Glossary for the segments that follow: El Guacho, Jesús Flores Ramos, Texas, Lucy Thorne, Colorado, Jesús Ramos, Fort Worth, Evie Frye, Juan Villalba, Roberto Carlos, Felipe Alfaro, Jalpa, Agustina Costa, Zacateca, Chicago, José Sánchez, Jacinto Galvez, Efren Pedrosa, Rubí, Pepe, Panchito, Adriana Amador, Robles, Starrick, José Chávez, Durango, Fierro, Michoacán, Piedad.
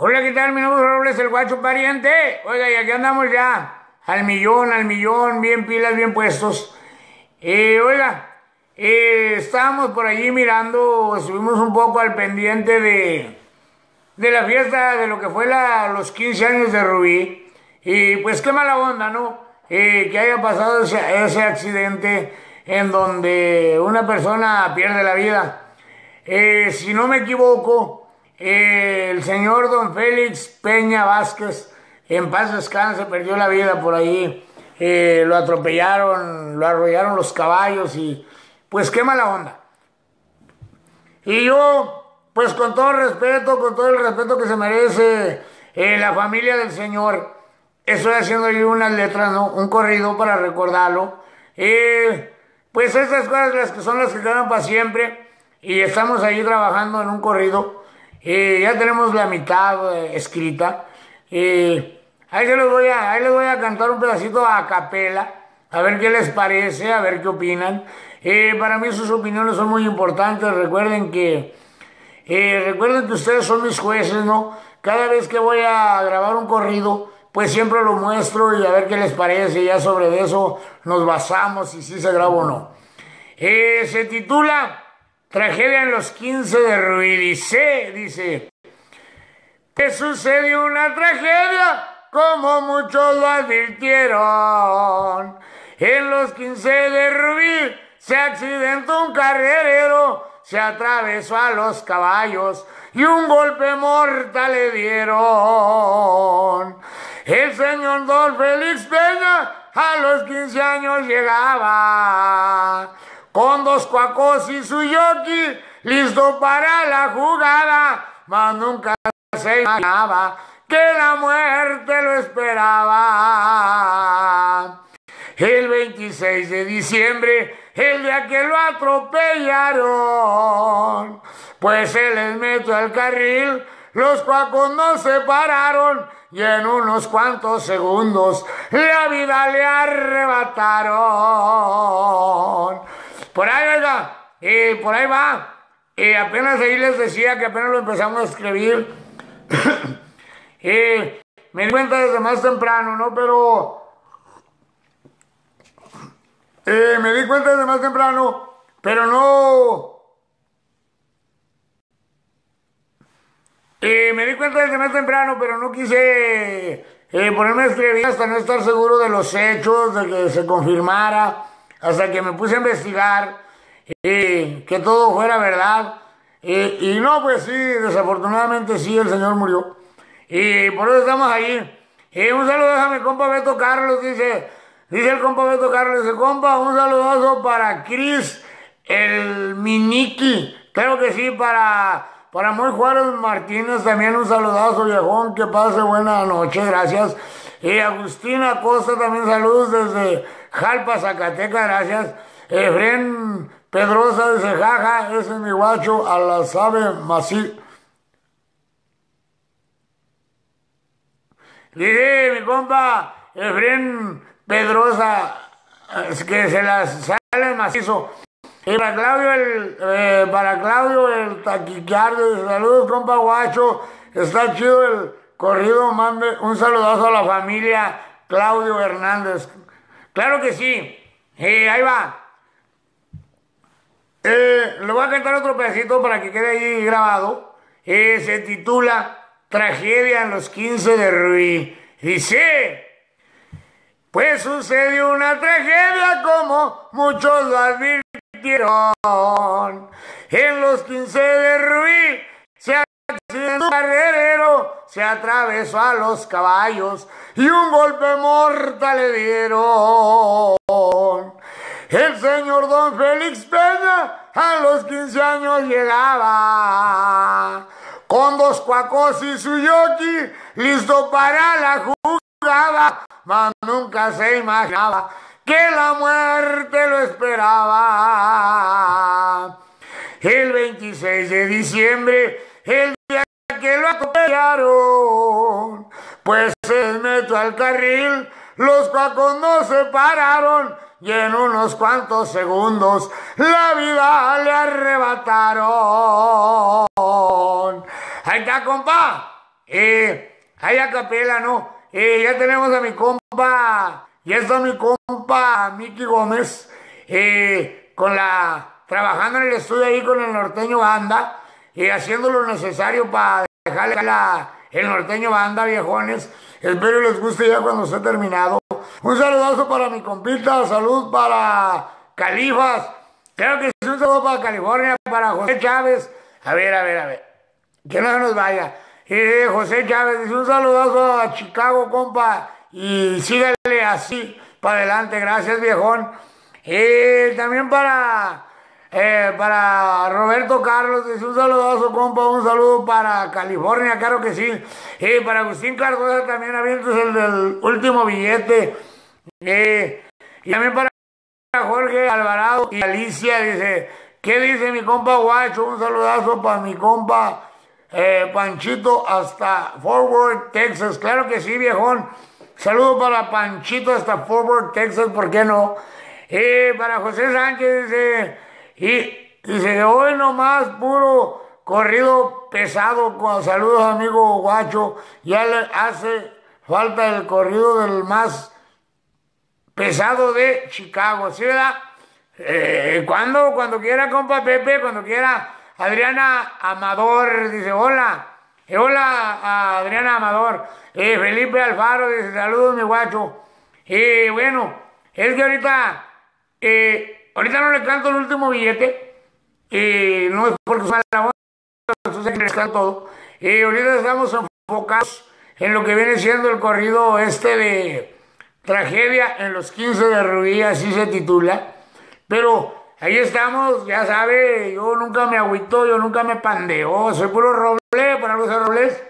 Hola, ¿qué tal? Mi nombre es Robles, el guacho pariente. Oiga, y aquí andamos ya, al millón, bien pilas, bien puestos. Oiga, estábamos por allí mirando, estuvimos un poco al pendiente de la fiesta, de lo que fue los 15 años de Rubí. Y pues qué mala onda, ¿no? Que haya pasado ese accidente en donde una persona pierde la vida. Si no me equivoco, el señor don Félix Peña Vázquez, en paz descanse, perdió la vida por ahí. Lo atropellaron, lo arrollaron los caballos y pues qué mala onda. Y yo, pues con todo el respeto, con todo el respeto que se merece la familia del señor, estoy haciendo yo unas letras, ¿no? Un corrido para recordarlo. Pues esas cosas son las que quedan para siempre. Y estamos ahí trabajando en un corrido. Ya tenemos la mitad escrita. Ahí les voy a cantar un pedacito a capela. A ver qué les parece, a ver qué opinan. Para mí sus opiniones son muy importantes. Recuerden que ustedes son mis jueces, ¿no? Cada vez que voy a grabar un corrido, pues siempre lo muestro y a ver qué les parece. Ya sobre eso nos basamos y si se graba o no. Se titula Tragedia en los 15 de Rubí. Dice, que sucedió una tragedia, como muchos lo advirtieron. En los 15 de Rubí se accidentó un carrerero, se atravesó a los caballos y un golpe mortal le dieron. El señor don Félix Peña a los 15 años llegaba, con dos cuacos y su yoki, listo para la jugada, mas nunca se imaginaba que la muerte lo esperaba. El 26 de diciembre, el día que lo atropellaron, pues se les metió al carril, los cuacos no se pararon, y en unos cuantos segundos la vida le arrebataron. Por ahí va. Apenas ahí les decía que apenas lo empezamos a escribir. Me di cuenta desde más temprano, ¿no? Me di cuenta desde más temprano, pero no quise ponerme a escribir hasta no estar seguro de los hechos, de que se confirmara, hasta que me puse a investigar que todo fuera verdad. Y no, pues sí, desafortunadamente sí, el señor murió. Y por eso estamos ahí. Un saludo a mi compa Beto Carlos, dice el compa Beto Carlos, dice, compa, un saludazo para Cris el Miniki, creo que sí, para Moy Juan Martínez también un saludazo, viejón, que pase buena noche, gracias. Agustina Costa también saludos desde Jalpa, Zacateca, gracias. Efren Pedrosa dice, jaja, ese es mi guacho, a la sabe masí. Dice mi compa Efren Pedrosa, es que se las sale macizo. Para Claudio el taquicardio, saludos compa guacho, está chido el corrido, mande un saludazo a la familia Claudio Hernández. Claro que sí, ahí va. Le voy a cantar otro pedacito para que quede ahí grabado. Se titula Tragedia en los 15 de Rubí. Dice, pues sucedió una tragedia como muchos lo advirtieron. En los 15 de Rubí se accidentó un carrerero, se atravesó a los caballos y un golpe mortal le dieron. El señor don Félix Peña a los 15 años llegaba, con dos cuacos y su yoki, listo para la jugada, mas nunca se imaginaba que la muerte lo esperaba. El 26 de diciembre, el día que lo atropellaron, pues se metió al carril, los cuacos no se pararon, y en unos cuantos segundos la vida le arrebataron. Ahí está, compa. Hay a capela, ¿no? Ya tenemos a mi compa, ya está mi compa Mickey Gómez, trabajando en el estudio ahí con el Norteño Banda, haciendo lo necesario para dejarle el Norteño Banda, viejones. Espero les guste ya cuando esté terminado. Un saludazo para mi compita, salud para Califas, creo que es un saludo para California, para José Chávez, a ver, que no se nos vaya. José Chávez dice un saludazo a Chicago, compa, y sígale así para adelante, gracias, viejón. También para Roberto Carlos dice un saludazo, compa, un saludo para California, claro que sí. Para Agustín Cardona también, avientos el del último billete. Y también para Jorge Alvarado y Alicia, dice, ¿qué dice mi compa Guacho? Un saludazo para mi compa Panchito hasta Fort Worth, Texas, claro que sí, viejón. Saludo para Panchito hasta Fort Worth, Texas, ¿por qué no? Para José Sánchez dice hoy nomás puro corrido pesado, con saludos amigo Guacho, ya le hace falta el corrido del más pesado de Chicago, ¿sí, verdad? Cuando quiera, compa Pepe, cuando quiera. Adriana Amador dice, hola, hola a Adriana Amador. Felipe Alfaro dice, saludos mi guacho. Bueno, es que ahorita no le canto el último billete, no es porque sea la onda, entonces les canto todo. Ahorita estamos enfocados en lo que viene siendo el corrido de Tragedia en los 15 de Rubí, así se titula, pero ahí estamos, ya sabe, yo nunca me agüito, yo nunca me pandeo, soy puro Robles, para los Robles.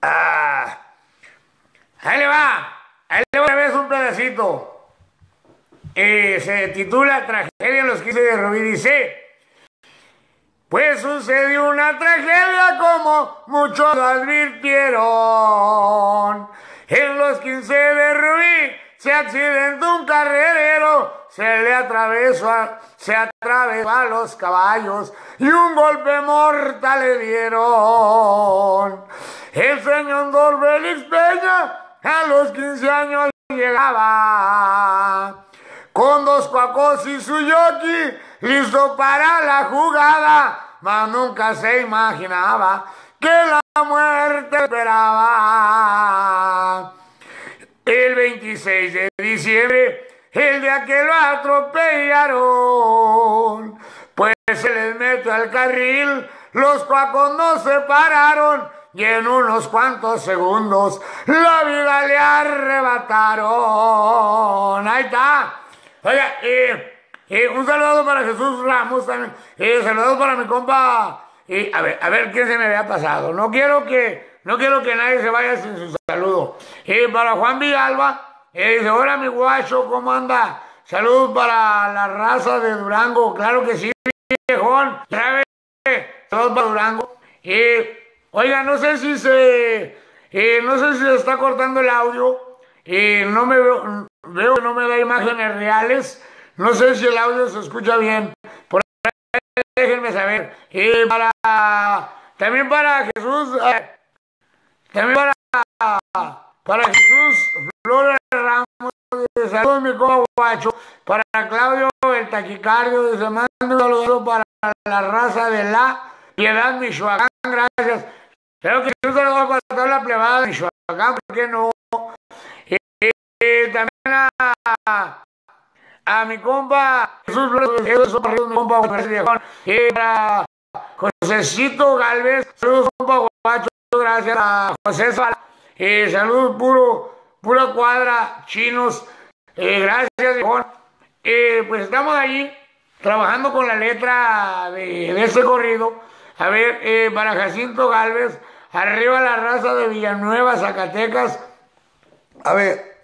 Ahí le va otra vez un pedacito. Se titula Tragedia en los 15 de Rubí, dice, pues sucedió una tragedia como muchos advirtieron, en los 15 de Rubí se accidentó un carrerero, se atravesó a los caballos y un golpe mortal le dieron. El señor don Félix Peña a los 15 años llegaba, con dos cuacos y su yoki, listo para la jugada, mas nunca se imaginaba que la muerte esperaba. El 26 de diciembre, el día que lo atropellaron, pues se les metió al carril, los cuacos no se pararon, y en unos cuantos segundos la vida le arrebataron. Ahí está. Oiga, un saludo para Jesús Ramos también, saludos para mi compa, a ver quién se me había pasado, no quiero que nadie se vaya sin su saludo. Para Juan Villalba, dice, hola mi guacho, ¿cómo anda? Saludos para la raza de Durango, claro que sí, viejón. Saludos para Durango. Oiga, no sé si se está cortando el audio. No me veo que no me da imágenes reales. No sé si el audio se escucha bien. Por ahí déjenme saber. También para Jesús Flores Ramos, saludos mi compa Guacho, para Claudio el Taquicardio, dice, mando un saludo para la raza de La Piedad, Michoacán, gracias. Creo que un saludo para toda la plebada de Michoacán, ¿por qué no? También a mi compa Jesús Flores, saludos mi compa Guacho, para Josecito Galvez, saludos compa Guacho, gracias a José Sánchez. Saludos pura cuadra, chinos, gracias viejón. Pues estamos ahí trabajando con la letra de este corrido. A ver, para Jacinto Galvez, arriba la raza de Villanueva, Zacatecas. A ver,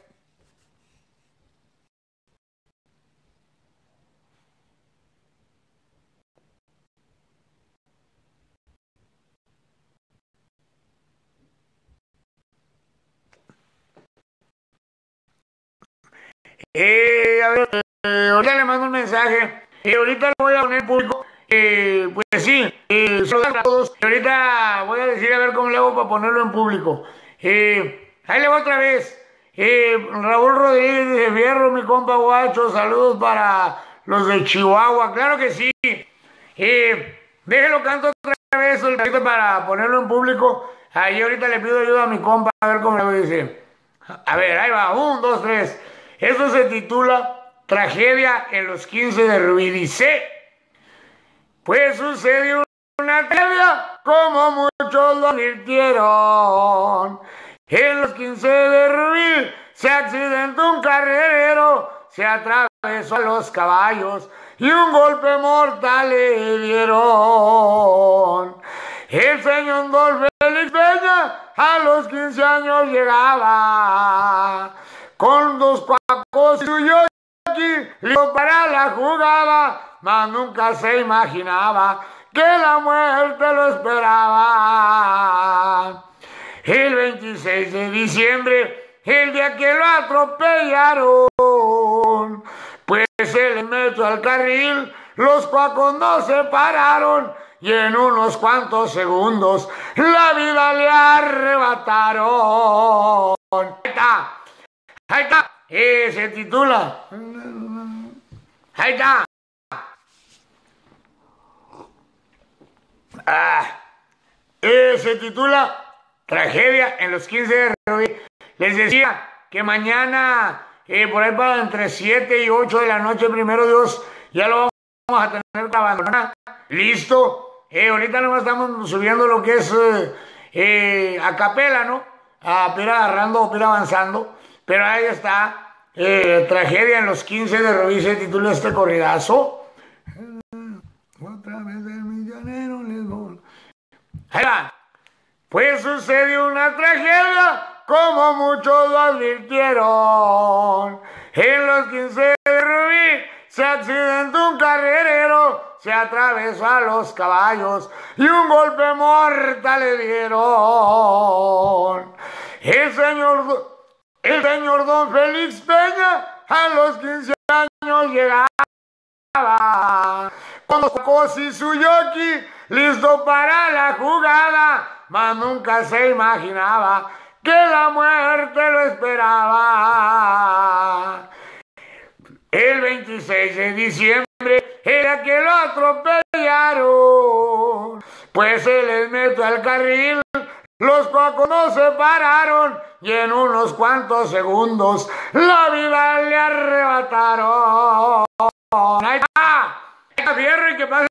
ahorita le mando un mensaje, ahorita lo voy a poner público, Pues sí, saludar a todos. Ahorita voy a decir a ver cómo le hago para ponerlo en público. Ahí le va otra vez. Raúl Rodríguez de Fierro, mi compa guacho, saludos para los de Chihuahua, claro que sí. Déjelo canto otra vez para ponerlo en público. Ahí ahorita le pido ayuda a mi compa a ver cómo le dice. A ver, ahí va, 1, 2, 3. Esto se titula Tragedia en los 15 de Rubí. Dice: pues sucedió una tragedia, como muchos lo advirtieron. En los 15 de Rubí se accidentó un carrerero, se atravesó a los caballos y un golpe mortal le dieron. El señor don Félix Peña a los 15 años llegaba, con 2 cuacos y su yoki, listo para la jugada, mas nunca se imaginaba que la muerte lo esperaba. El 26 de diciembre, el día que lo atropellaron, pues se le metió al carril, los cuacos no se pararon, y en unos cuantos segundos la vida le arrebataron. Ahí está, se titula, ahí está. Se titula Tragedia en los 15 de Rubí. Les decía que mañana, por ahí para entre 7 y 8 de la noche, primero Dios, ya lo vamos a tener que abandonar. Listo. Ahorita nomás estamos subiendo lo que es a capela, ¿no? A ir agarrando o ir avanzando. Pero ahí está. Tragedia en los 15 de Rubí se titula este corridazo. Otra vez el millonero les voy. Ahí va. Pues sucedió una tragedia, como muchos lo advirtieron. En los 15 de Rubí se accidentó un carrerero, se atravesó a los caballos y un golpe mortal le dieron. El señor don Félix Peña a los 15 años llegaba, con 2 cuacos y su yoki, listo para la jugada, mas nunca se imaginaba que la muerte lo esperaba. El 26 de diciembre era que lo atropellaron, pues se les metió al carril, los cuacos no se pararon, y en unos cuantos segundos la vida le arrebataron. ¡Ahí está! ¡Fierro y que pase!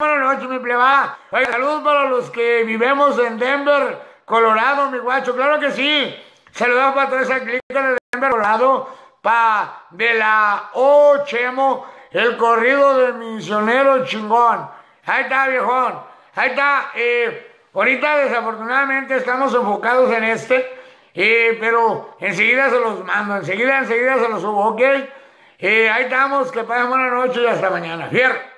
Buenas noches, mi plebada. Oye, saludos para los que vivimos en Denver, Colorado, mi guacho. Claro que sí. Saludos para toda esa clica de Denver, Colorado. De la Ochemo, el corrido del misionero chingón. Ahí está, viejón. Ahí está. Ahorita, desafortunadamente, estamos enfocados en este. Pero enseguida se los mando. Enseguida se los subo, ¿ok? Ahí estamos. Que pasen buena noche y hasta mañana. Fierro.